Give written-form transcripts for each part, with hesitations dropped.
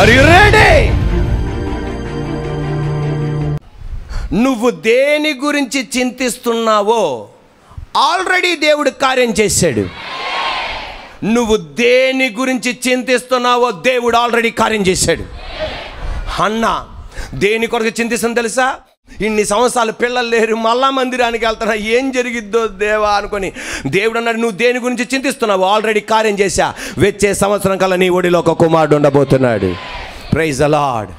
Are you ready? నువ్వు దేని గురించి చింతిస్తున్నావో ఆల్రెడీ దేవుడు కార్యం చేశాడు. నువ్వు దేని గురించి చింతిస్తున్నావో దేవుడు ఆల్రెడీ కార్యం చేశాడు. అన్న దేని కొరకు చింతిస్తున్నా తెలుసా? ఇన్ని సంవత్సరాలు పిల్లలు లేరు, మళ్ళా మందిరానికి వెళ్తున్నా, ఏం జరిగిద్దో దేవా అనుకొని. దేవుడు అన్నాడు, నువ్వు దేని గురించి చింతిస్తున్నావు? ఆల్రెడీ కార్యం చేశా. వచ్చే సంవత్సరం కల్లా నీ ఒడిలో ఒక కుమారుడు ఉండబోతున్నాడు. Praise the Lord.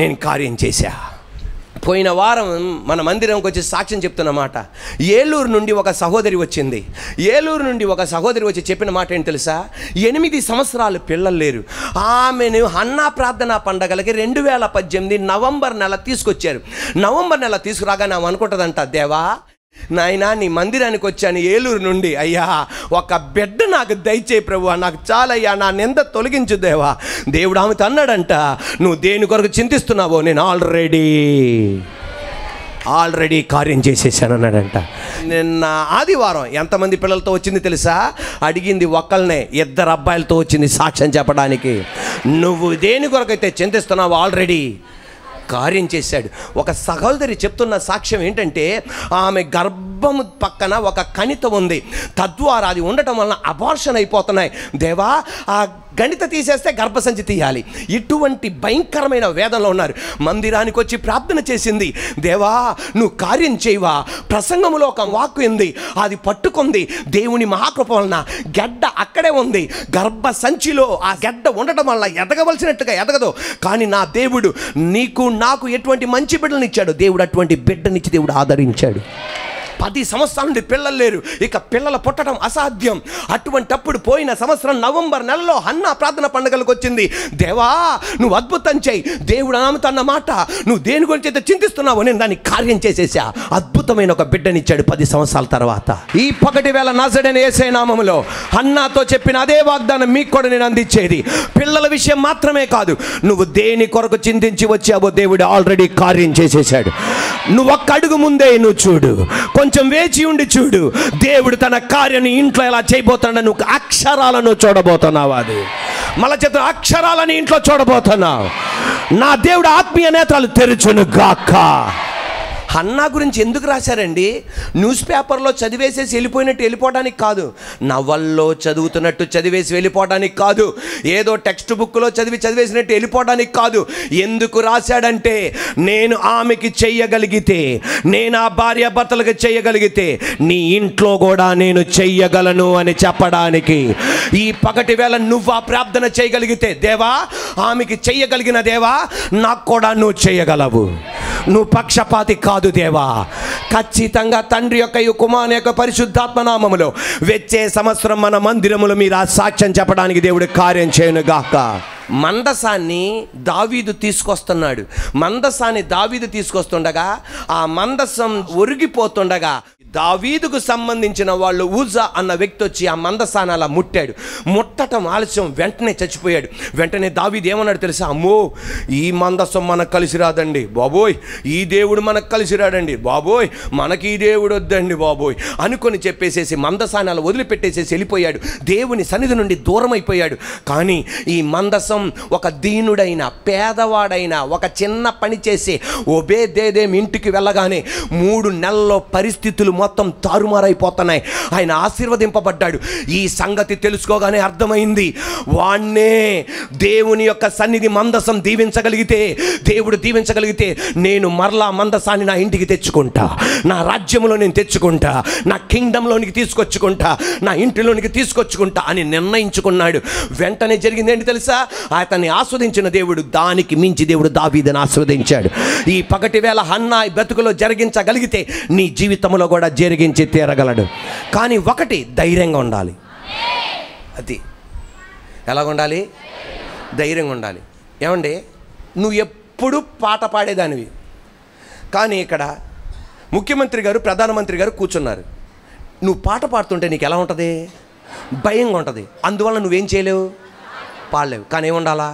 నేను కార్యం చేశా. పోయిన వారం మన మందిరంకి వచ్చి సాక్ష్యం చెప్తున్నమాట. ఏలూరు నుండి ఒక సహోదరి వచ్చింది. ఏలూరు నుండి ఒక సహోదరి వచ్చి చెప్పిన మాట ఏంటి తెలుసా? 8 సంవత్సరాలు పిల్లలు లేరు. ఆమెను అన్నా ప్రార్థనా పండగలకి 2018 నవంబర్ నెల తీసుకొచ్చారు. నవంబర్ నెల తీసుకురాగానే ఆమె అనుకుంటుందంట, దేవా నాయనా నీ మందిరానికి వచ్చాను ఏలూరు నుండి, అయ్యా ఒక బిడ్డ నాకు దయచేయి ప్రభువా, నాకు చాలయ్యా, నా నింద తొలగించు దేవా. దేవుడు ఆమెతో అన్నాడంట, నువ్వు దేని కొరకు చింతిస్తున్నావో నేను ఆల్రెడీ కార్యం చేసేసాను అన్నాడంట. నిన్న ఆదివారం ఎంతమంది పిల్లలతో వచ్చింది తెలుసా? అడిగింది ఒక్కళ్ళనే, 2 అబ్బాయిలతో వచ్చింది సాక్ష్యం చెప్పడానికి. నువ్వు దేని కొరకైతే చింతిస్తున్నావు ఆల్రెడీ కార్యం చేశాడు. ఒక సహోదరి చెప్తున్న సాక్ష్యం ఏంటంటే, ఆమె గర్భము పక్కన ఒక కణిత ఉంది, తద్వారా అది ఉండటం వలన అబార్షన్ అయిపోతున్నాయి. దేవా ఆ గణిత తీసేస్తే గర్భసంచి తీయాలి. ఇటువంటి భయంకరమైన వేదనలో ఉన్నారు. మందిరానికి వచ్చి ప్రార్థన చేసింది, దేవా నువ్వు కార్యం చేయవా. ప్రసంగంలో ఒక వాక్కు ఉంది, అది పట్టుకుంది. దేవుని మహాకృప వలన గడ్డ అక్కడే ఉంది. గర్భసంచిలో ఆ గడ్డ ఉండటం వల్ల ఎదగవలసినట్టుగా ఎదగదు. కానీ నా దేవుడు నీకు నాకు ఎటువంటి మంచి బిడ్డనిచ్చాడు. దేవుడు అటువంటి బిడ్డనిచ్చి దేవుడు ఆదరించాడు. 10 సంవత్సరాల నుండి పిల్లలు లేరు, ఇక పిల్లలు పుట్టడం అసాధ్యం. అటువంటప్పుడు పోయిన సంవత్సరం నవంబర్ నెలలో అన్న ప్రార్థన పండుగలకు వచ్చింది. దేవా నువ్వు అద్భుతం చేయి. దేవుడు అన్నమాట మాట, నువ్వు దేని గురించి అయితే చింతిస్తున్నావో నేను దాన్ని కార్యం చేసేసా. అద్భుతమైన ఒక బిడ్డనిచ్చాడు 10 సంవత్సరాల తర్వాత. ఈ 1,000 నాజడైన యేసయ్య నామములో అన్నతో చెప్పిన అదే వాగ్దానం మీకు కూడా నేను అందించేది. పిల్లల విషయం మాత్రమే కాదు, నువ్వు దేని కొరకు చింతించి వచ్చావో దేవుడు ఆల్రెడీ కార్యం చేసేసాడు. నువ్వు ఒక్క అడుగు ముందే నువ్వు చూడు, కొంచెం వేచి ఉండి చూడు. దేవుడు తన కార్యాన్ని ఇంట్లో ఎలా చేయబోతున్నాడు నువ్వు అక్షరాలను చూడబోతున్నావు. అది మళ్ళా చెప్తా, అక్షరాలను ఇంట్లో చూడబోతున్నావు. నా దేవుడు ఆత్మీయ నేత్రాలు తెరుచును గాక. అన్నా గురించి ఎందుకు రాశారండి? న్యూస్ పేపర్లో చదివేసేసి వెళ్ళిపోయినట్టు వెళ్ళిపోవడానికి కాదు, నవల్లో చదువుతున్నట్టు చదివేసి వెళ్ళిపోవడానికి కాదు, ఏదో టెక్స్ట్ బుక్లో చదివేసినట్టు వెళ్ళిపోవడానికి కాదు. ఎందుకు రాశాడంటే, నేను ఆమెకి చెయ్యగలిగితే, నేను ఆ భార్యాభర్తలకు చెయ్యగలిగితే, నీ ఇంట్లో కూడా నేను చెయ్యగలను అని చెప్పడానికి. ఈ 1,000 నువ్వు ఆ ప్రార్థన చేయగలిగితే, దేవా ఆమెకి చెయ్యగలిగిన దేవా నాకు కూడా నువ్వు చెయ్యగలవు. నువ్వు పక్షపాతి కాదు దేవా. ఖచ్చితంగా తండ్రి యొక్క కుమారుని యొక్క పరిశుద్ధాత్మ నామములో వచ్చే సంవత్సరం మన మందిరములో మీరు ఆ సాక్ష్యం చెప్పడానికి దేవుడు కార్యం చేయనుగాక. మందసాన్ని దావీదు తీసుకొస్తున్నాడు. మందసాన్ని దావీదు తీసుకొస్తుండగా ఆ మందసం ఒరిగిపోతుండగా దావీదుకు సంబంధించిన వాళ్ళు ఊజా అన్న వ్యక్తి వచ్చి ఆ మందసాన్ని అలా ముట్టాడు. ముట్టటం ఆలస్యం, వెంటనే చచ్చిపోయాడు. వెంటనే దావీదు ఏమన్నాడు తెలుసా? అమ్మో ఈ మందసం మనకు కలిసి రాదండి బాబోయ్, ఈ దేవుడు మనకు కలిసి రాడండి బాబోయ్, మనకి ఈ దేవుడు వద్దండి బాబోయ్ అనుకొని చెప్పేసేసి మందసాన్ని అలా వదిలిపెట్టేసేసి వెళ్ళిపోయాడు. దేవుని సన్నిధి నుండి దూరం అయిపోయాడు. కానీ ఈ మందసం ఒక దీనుడైన పేదవాడైన ఒక చిన్న పని చేసి ఓబేదేదేం ఇంటికి వెళ్ళగానే 3 నెలల్లో పరిస్థితులు మొత్తం తారుమారైపోతున్నాయి. ఆయన ఆశీర్వదింపబడ్డాడు. ఈ సంగతి తెలుసుకోగానే అర్థమైంది, వాణ్ణే దేవుని యొక్క సన్నిధి మందసం దీవించగలిగితే, దేవుడు దీవించగలిగితే నేను మరలా మందసాన్ని నా ఇంటికి తెచ్చుకుంటా, నా రాజ్యంలో నేను తెచ్చుకుంటా, నా కింగ్డంలోనికి తీసుకొచ్చుకుంటా, నా ఇంటిలోనికి తీసుకొచ్చుకుంటా అని నిర్ణయించుకున్నాడు. వెంటనే జరిగింది ఏంటి తెలుసా? అతన్ని ఆస్వాదించిన దేవుడు, దానికి మించి దేవుడు దావీదును ఆస్వాదించాడు. ఈ 1,000 హన్నా బ్రతుకులో జరిగించగలిగితే నీ జీవితంలో కూడా జరిగించి తీరగలడు. కానీ ఒకటి, ధైర్యంగా ఉండాలి. అది ఎలాగుండాలి? ధైర్యంగా ఉండాలి. ఏమండి, నువ్వు ఎప్పుడు పాట పాడేదానివి, కానీ ఇక్కడ ముఖ్యమంత్రి గారు ప్రధానమంత్రి గారు కూర్చున్నారు. నువ్వు పాట పాడుతుంటే నీకు ఎలా ఉంటుంది? భయంగా ఉంటుంది. అందువల్ల నువ్వేం చేయలేవు, పాడలేవు. కానీ ఏముండాలా?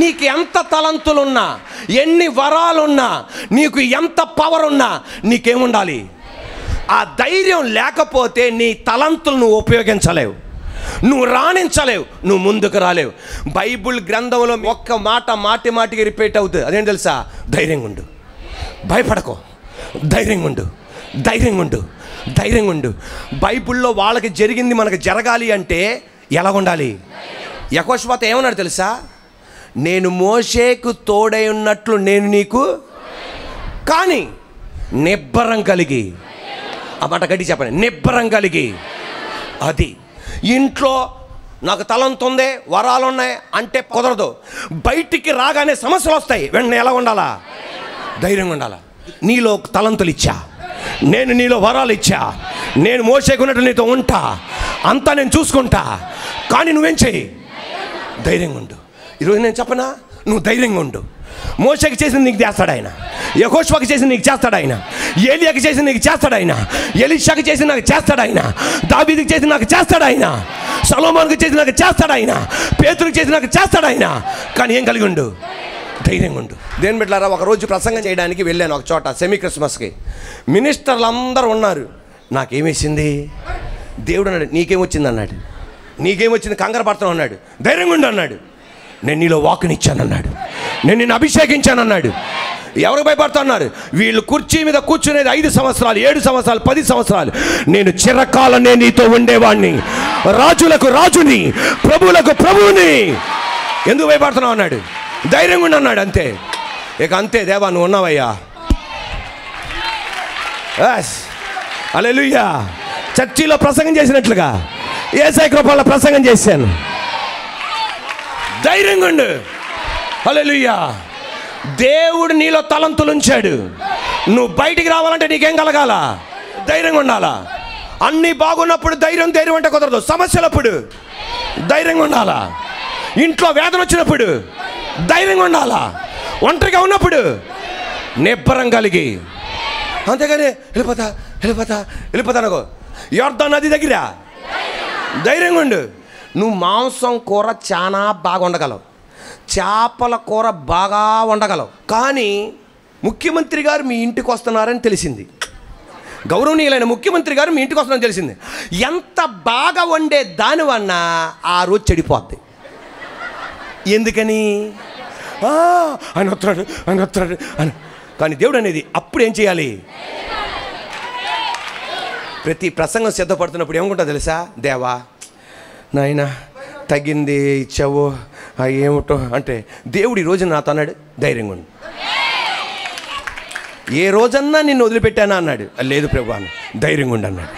నీకు ఎంత తలంతులున్నా, ఎన్ని వరాలున్నా, నీకు ఎంత పవర్ ఉన్నా నీకేముండాలి? ఆ ధైర్యం లేకపోతే నీ తలంతులను ఉపయోగించలేవు. నువ్వు రాణించలేవు, నువ్వు ముందుకు రాలేవు. బైబిల్ గ్రంథంలో ఒక్క మాట మాటికి రిపీట్ అవుతుంది. అదేం తెలుసా? ధైర్యంగా ఉండు, భయపడకో, ధైర్యంగా ఉండు, ధైర్యంగా ఉండు, ధైర్యంగా ఉండు. బైబిల్లో వాళ్ళకి జరిగింది మనకు జరగాలి అంటే ఎలా ఉండాలి? యెహోషువతో ఏమన్నాడు తెలుసా? నేను మోషేకు తోడై ఉన్నట్లు నేను నీకు, కానీ నిబ్బరం కలిగి, ఆ మాట గట్టి చెప్పండి, నిబ్బరం కలిగి. అది ఇంట్లో నాకు తలంత ఉంది, వరాలు ఉన్నాయి అంటే కుదరదు. బయటికి రాగానే సమస్యలు వస్తాయి, వెంటనే ఎలా ఉండాలా? ధైర్యంగా ఉండాలా. నీలో తలంతులు ఇచ్చా, నేను నీలో వరాలు ఇచ్చా, నేను మోసేకున్నట్టు నీతో ఉంటా, అంతా నేను చూసుకుంటా, కానీ నువ్వేం చెయ్యి? ధైర్యంగా ఉండు. ఈరోజు నేను చెప్పనా, నువ్వు ధైర్యంగా ఉండు. మోషకి చేసింది నీకు చేస్తాడు ఆయన, యెహోషువకి చేసింది నీకు చేస్తాడు ఆయన, ఏలియాకి చేసింది నీకు చేస్తాడు ఆయన, ఎలీషాకి చేసింది నాకు చేస్తాడు ఆయన, దావీదుకి చేసి నాకు చేస్తాడు ఆయన, సొలొమోనుకి చేసి నాకు చేస్తాడు ఆయన, పేతురుకి చేసి నాకు చేస్తాడు ఆయన. కానీ ఏం కలిగి ఉండు? ధైర్యంగా ఉండు. దేని బిడ్డలారా, ఒకరోజు ప్రసంగం చేయడానికి వెళ్ళాను ఒక చోట, సెమీ క్రిస్మస్కి. మినిస్టర్లు అందరూ ఉన్నారు. నాకేమేసింది? దేవుడు అన్నాడు, నీకేమొచ్చింది అన్నాడు. నీకేమొచ్చింది? కంగారు పడతాం అన్నాడు. ధైర్యంగా ఉండు అన్నాడు. నేను నీలో వాకునిచ్చానన్నాడు, నేను నిన్ను అభిషేకించానన్నాడు. ఎవరు భయపడుతున్నారు? వీళ్ళు కుర్చీ మీద కూర్చునేది 5 సంవత్సరాలు, 7 సంవత్సరాలు, 10 సంవత్సరాలు. నేను చిరకాలనే నీతో ఉండేవాడిని, రాజులకు రాజుని, ప్రభువులకు ప్రభువుని. ఎందుకు భయపడుతున్నావు అన్నాడు. ధైర్యంగా ఉండి అన్నాడు. అంతే, ఇక అంతే. దేవా, నువ్వు ఉన్నావయ్యా. హల్లెలూయా. చర్చిలో ప్రసంగం చేసినట్లుగా యేసయ్య కృపలో ప్రసంగం చేశాను. ధైర్యంగా ఉండు. హల్లెలూయా. దేవుడు నీలో తలంతులు ఉంచాడు. నువ్వు బయటికి రావాలంటే నీకేం కలగాల? ధైర్యంగా ఉండాలా. అన్నీ బాగున్నప్పుడు ధైర్యం అంటే కుదరదు. సమస్యలప్పుడు ధైర్యంగా ఉండాలా. ఇంట్లో వేదన వచ్చినప్పుడు ధైర్యంగా ఉండాలా. ఒంటరిగా ఉన్నప్పుడు నిబ్బరం కలిగి. అంతేగాని వెళ్ళిపోతా వెళ్ళిపోతా వెళ్ళిపోతా నాకు. యోర్దాను నది దగ్గర ధైర్యంగా ఉండు. నువ్వు మాంసం కూర చాలా బాగా వండగలవు, చేపల కూర బాగా వండగలవు. కానీ ముఖ్యమంత్రి గారు మీ ఇంటికి వస్తున్నారని తెలిసింది, గౌరవనీయులైన ముఖ్యమంత్రి గారు మీ ఇంటికి వస్తున్నారని తెలిసింది. ఎంత బాగా వండే దానివన్నా ఆ రోజు చెడిపోద్ది. ఎందుకని? ఆయన వస్తున్నాడు, ఆయన వస్తున్నాడు అని. కానీ దేవుడు అనేది అప్పుడు ఏం చేయాలి? ప్రతి ప్రసంగం సిద్ధపడుతున్నప్పుడు ఏమనుకుంటా తెలుసా? దేవా నాయన, తగ్గింది ఇచ్చావు, ఏమిటో అంటే. దేవుడు ఈరోజు నాతో అన్నాడు, ధైర్యంగా ఉండు. ఏ రోజన్నా నిన్ను వదిలిపెట్టానా అన్నాడు. లేదు ప్రభువా, ధైర్యంగా ఉండు అన్నాడు.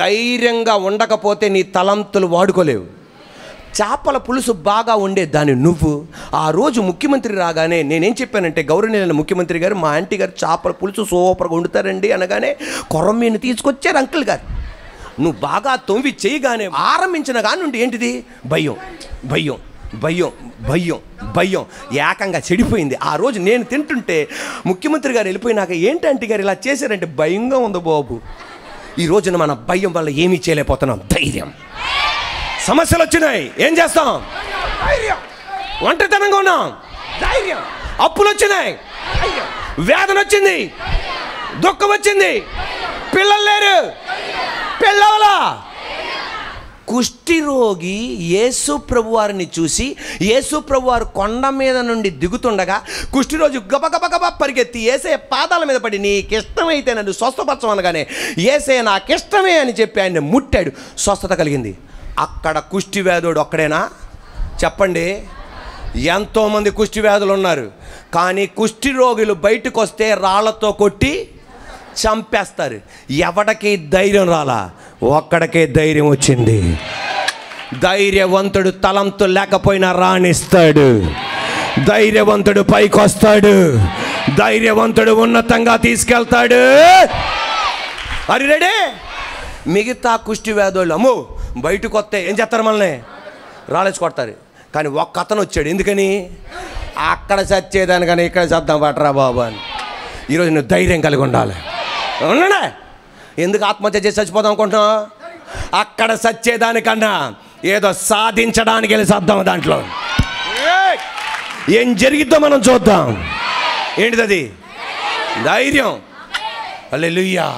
ధైర్యంగా ఉండకపోతే నీ తలంతులు వాడుకోలేవు. చేపల పులుసు బాగా ఉండేదాన్ని నువ్వు ఆ రోజు ముఖ్యమంత్రి రాగానే నేనేం చెప్పానంటే, గౌరవనీయులైన ముఖ్యమంత్రి గారు, మా ఆంటీ గారు చేపల పులుసు సూపర్గా వండుతారండి అనగానే కొరమీను తీసుకొచ్చారు అంకుల్ గారు. నువ్వు బాగా తొమ్మిది చేయగానే ఆరంభించిన కానీ నుండి ఏంటిది? భయం, భయం, భయం, భయం, భయం. ఏకంగా చెడిపోయింది. ఆ రోజు నేను తింటుంటే ముఖ్యమంత్రి గారు వెళ్ళిపోయినాక, ఏంటి ఆంటీ గారు ఇలా చేశారంటే, భయంగా ఉంది బాబు. ఈ రోజున మన భయం వల్ల ఏమీ చేయలేకపోతున్నాం. ధైర్యం. సమస్యలు వచ్చినాయి, ఏం చేస్తాం? ధైర్యం. ఒంటరితనంగా ఉన్నాం, ధైర్యం. అప్పులు వచ్చినాయి, వేదన వచ్చింది, దుఃఖం వచ్చింది, పిల్లలు లేరు, పెళ్ళవలా. కుష్ఠిరోగి యేసు ప్రభువారిని చూసి, యేసు ప్రభువారు కొండ మీద నుండి దిగుతుండగా కుష్ఠిరోగి గబగబగబ పరిగెత్తి యేసయ్య పాదాల మీద పడి, నీకిష్టమైతే నన్ను స్వస్థపరచమనగానే యేసయ్య నాకిష్టమే అని చెప్పి ఆయన ముట్టాడు, స్వస్థత కలిగింది. అక్కడ కుష్టి వ్యాధుడు ఒక్కడేనా చెప్పండి? ఎంతోమంది కుష్టి వ్యాధులు ఉన్నారు, కానీ కుష్ఠిరోగులు బయటకు వస్తే రాళ్లతో కొట్టి చంపేస్తారు. ఎవడికి ధైర్యం రాలా? ఒక్కడికే ధైర్యం వచ్చింది. ధైర్యవంతుడు తలంతో లేకపోయినా రాణిస్తాడు. ధైర్యవంతుడు పైకి వస్తాడు. ధైర్యవంతుడు ఉన్నతంగా తీసుకెళ్తాడు. అరి రెడీ. మిగతా కుష్టి వ్యాధులు అమ్ము బయటకు వస్తే ఏం చేస్తారు? మనల్ని రాలేసి కొడతారు. కానీ ఒక్క అతను వచ్చాడు. ఎందుకని? అక్కడ చచ్చేదానికని ఇక్కడ చద్దాం పట్టరా బాబు అని. ఈరోజు నువ్వు ధైర్యం కలిగి ఉండాలి. అవునా? ఎందుకు ఆత్మహత్య చేసి చచ్చిపోదాం అనుకుంటున్నావు? అక్కడ చచ్చేదానికన్నా ఏదో సాధించడానికి వెళ్ళి చద్దాం. దాంట్లో ఏం జరిగిద్దో మనం చూద్దాం. ఏంటిది అది? ధైర్యం. హల్లెలూయా.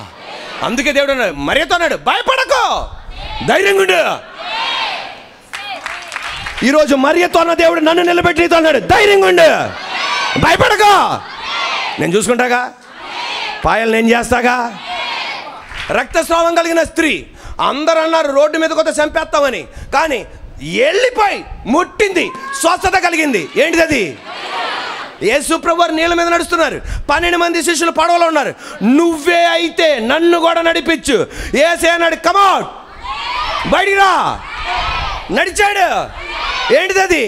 అందుకే దేవుడు అన్నాడు, మరేతో అన్నాడు, భయపడకో, धैर्य मर्याद देवुडु नन्नु निलबेट्टुतुन्नाडु धैर्य भयपड़को నేను చూసుకుంటాగా పాయల్ నేను చేస్తాగా రక్తస్రావం కలిగిన స్త్రీ అందరూ అన్నారు రోడ్డు మీద కొత్త చంపేస్తామని కానీ ఎల్లిపై ముట్టింది స్వస్థత కలిగింది ఏంటిది అది యేసు ప్రభువు నీళ్ళ మీద నడుస్తున్నారు 12 మంది శిష్యులు పడవలో ఉన్నారు నువ్వే అయితే నన్ను కూడా నడిపించు యేసే అన్నాడు కమ్ అవుట్ బయటిరా నడిచాడు ఏంటిది అది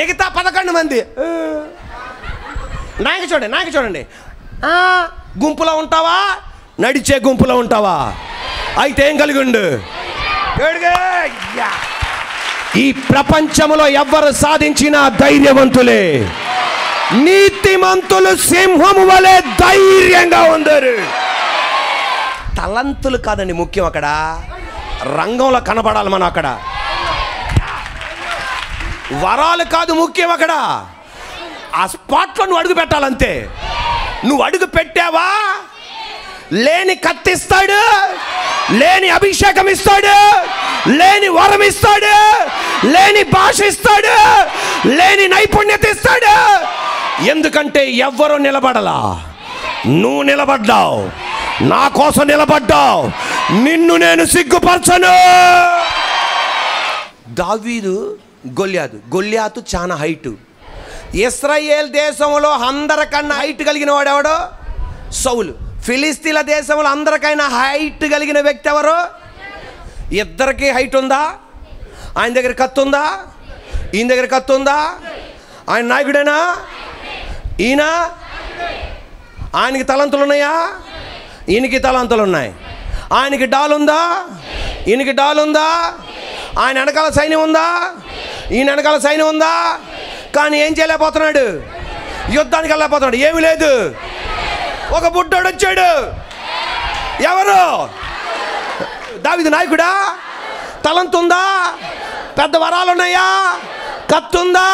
మిగతా 11 మంది నాకు చూడండి గుంపులో ఉంటావా నడిచే గుంపులో ఉంటావా అయితే ఏం కలిగిండు ఈ ప్రపంచములో ఎవ్వరు సాధించిన ధైర్యవంతులే నీతిమంతులు సింహము వలె ధైర్యంగా ఉండరు తలంతులు కాదండి ముఖ్యం అక్కడ రంగంలో కనబడాలి మనం అక్కడ వరాలు కాదు ముఖ్యం అక్కడ ఆ స్పాట్ లో నువ్వు అడుగు పెట్టాలంతే నువ్వు అడుగు పెట్టావా లేని కత్తిస్తాడు లేని అభిషేకం ఇస్తాడు లేని వరం ఇస్తాడు లేని భాష ఇస్తాడు లేని నైపుణ్యత ఇస్తాడు ఎందుకంటే ఎవ్వరూ నిలబడలా నువ్వు నిలబడ్డావు నా కోసం నిలబడ్డావు నిన్ను నేను సిగ్గుపరచను దావీదు గొల్యాతు చాలా హైటు ఇశ్రాయేల్ దేశంలో అందరికన్నా హైట్ కలిగిన వాడు ఎవడో సౌలు ఫిలిస్తీన్ల దేశంలో అందరికైనా హైట్ కలిగిన వ్యక్తి ఎవరు ఇద్దరికి హైట్ ఉందా ఆయన దగ్గర కత్తి ఉందా ఈయన దగ్గర కత్తి ఉందా ఆయన నాయకుడేనా ఈయన ఆయనకి తలంతులు ఉన్నాయా ఈయనకి తలంతులు ఉన్నాయి ఆయనకి డాల్ ఉందా ఈయనకి డాల్ ఉందా ఆయన వెనకాల సైన్యం ఉందా ఈయన వెనకాల సైన్యం ఉందా కానీ ఏం చేయలేకపోతున్నాడు యుద్ధానికి వెళ్ళలేకపోతున్నాడు ఏమీ లేదు ఒక బుడ్డోడు వచ్చాడు ఎవరు దావీదు నాయకుడా తలంతుందా పెద్ద వరాలు ఉన్నాయా కత్తుందా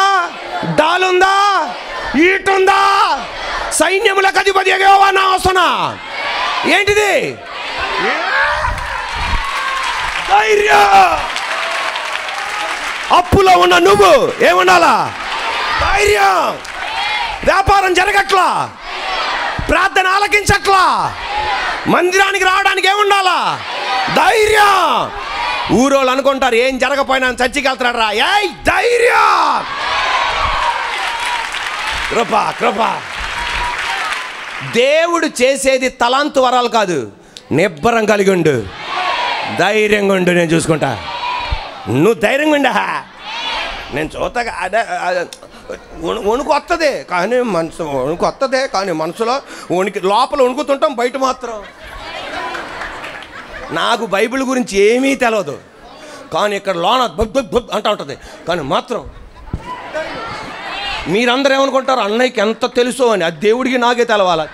డాలుందా ఈటుందా సైన్యములకు అధిపతి యెహోవా నా వస్తున్నా ఏంటిది ధైర్యం అప్పులో ఉన్న నువ్వు ఏముండాలా ధైర్యం వ్యాపారం జరగట్లా ప్రార్థన ఆలకించట్లా మందిరానికి రావడానికి ఏముండాలా ధైర్యం ఊరోళ్ళు అనుకుంటారు ఏం జరగపోయినా చర్చికి వెళ్తాడు రా ఏయ్ ధైర్యం కృప దేవుడు చేసేది తలాంతు వరాలు కాదు నిబ్బరం కలిగి ఉండు ధైర్యంగా ఉండు నేను చూసుకుంటా నువ్వు ధైర్యంగా ఉండా నేను చూస్తాగా అదే వణుకు వస్తుంది కానీ మనసు వణుకు వస్తుంది కానీ మనసులో వణుకు లోపల వణుకుతుంటాం బయట మాత్రం నాకు బైబిల్ గురించి ఏమీ తెలియదు కానీ ఇక్కడ లోన బబ్ అంటూ ఉంటుంది కానీ మాత్రం మీరందరూ ఏమనుకుంటారు అన్నయ్యకి ఎంత తెలుసో అని ఆ దేవుడికి నాకే తెలవాలి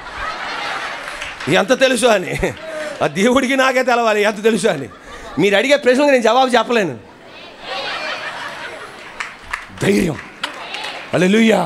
ఎంత తెలుసు అని ఆ దేవుడికి నాకే తెలవాలి ఎంత తెలుసు అని మీరు అడిగే ప్రశ్నలకు నేను జవాబు చెప్పలేను ధైర్యం హల్లెలూయా